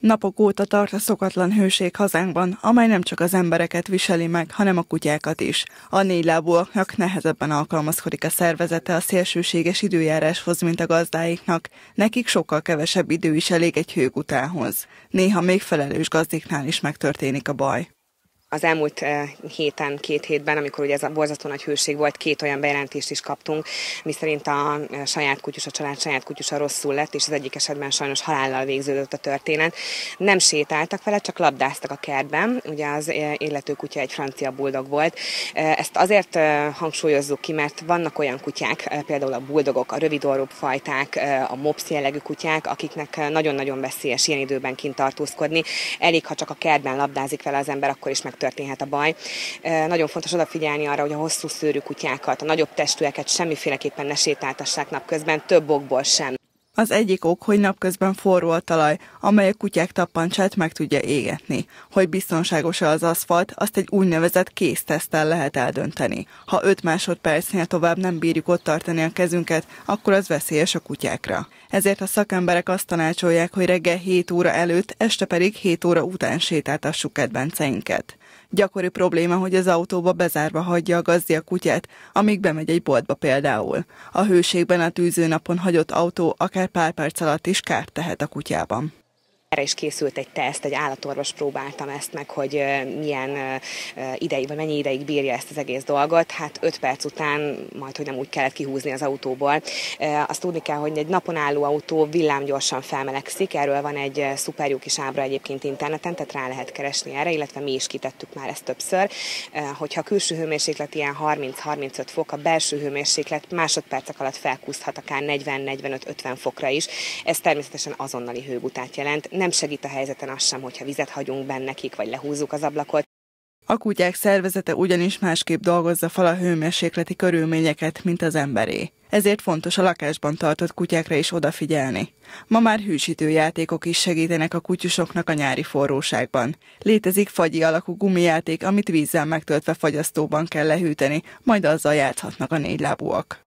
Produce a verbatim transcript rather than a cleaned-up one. Napok óta tart a szokatlan hőség hazánkban, amely nem csak az embereket viseli meg, hanem a kutyákat is. A négylábúaknak nehezebben alkalmazkodik a szervezete a szélsőséges időjáráshoz, mint a gazdáiknak. Nekik sokkal kevesebb idő is elég egy hők utánhoz. Néha még felelős gazdiknál is megtörténik a baj. Az elmúlt héten, két hétben, amikor ugye ez a borzasztó nagy hőség volt, két olyan bejelentést is kaptunk, miszerint a saját kutyus, a család saját kutyusa rosszul lett, és az egyik esetben sajnos halállal végződött a történet. Nem sétáltak vele, csak labdáztak a kertben. Ugye az illető kutya egy francia buldog volt. Ezt azért hangsúlyozzuk ki, mert vannak olyan kutyák, például a buldogok, a rövidorrúbb fajták, a mops jellegű kutyák, akiknek nagyon-nagyon veszélyes ilyen időben kint tartózkodni. Elég, ha csak a kertben labdázik vele az ember, akkor is meg történhet a baj. Nagyon fontos odafigyelni arra, hogy a hosszú szőrű kutyákat, a nagyobb testűeket semmiféleképpen ne sétáltassák napközben, több okból sem. Az egyik ok, hogy napközben forró a talaj, amely a kutyák tappancsát meg tudja égetni. Hogy biztonságos-e az aszfalt, azt egy úgynevezett kézteszttel lehet eldönteni. Ha öt másodpercnél tovább nem bírjuk ott tartani a kezünket, akkor az veszélyes a kutyákra. Ezért a szakemberek azt tanácsolják, hogy reggel hét óra előtt, este pedig hét óra után sétáltassuk kedvenceinket. Gyakori probléma, hogy az autóba bezárva hagyja a gazdi a kutyát, amíg bemegy egy boltba például. A hőségben a tűző napon hagyott autó akár pár perc alatt is kárt tehet a kutyában. Erre is készült egy teszt, egy állatorvos próbáltam ezt meg, hogy milyen ideig, vagy mennyi ideig bírja ezt az egész dolgot. Hát öt perc után majd, hogy nem úgy kellett kihúzni az autóból. Azt tudni kell, hogy egy napon álló autó villámgyorsan felmelegszik, erről van egy szuper jó kis ábra egyébként interneten, tehát rá lehet keresni erre, illetve mi is kitettük már ezt többször. Hogyha a külső hőmérséklet ilyen harminc-harmincöt fok, a belső hőmérséklet másodpercek alatt felkúszhat akár negyven-negyvenöt-ötven fokra is. Ez természetesen azonnali hőgutát jelent. Nem segít a helyzeten az sem, hogyha vizet hagyunk benne nekik, vagy lehúzzuk az ablakot. A kutyák szervezete ugyanis másképp dolgozza fel a hőmérsékleti körülményeket, mint az emberé. Ezért fontos a lakásban tartott kutyákra is odafigyelni. Ma már hűsítő játékok is segítenek a kutyusoknak a nyári forróságban. Létezik fagyi alakú gumijáték, amit vízzel megtöltve fagyasztóban kell lehűteni, majd azzal játszhatnak a négylábúak.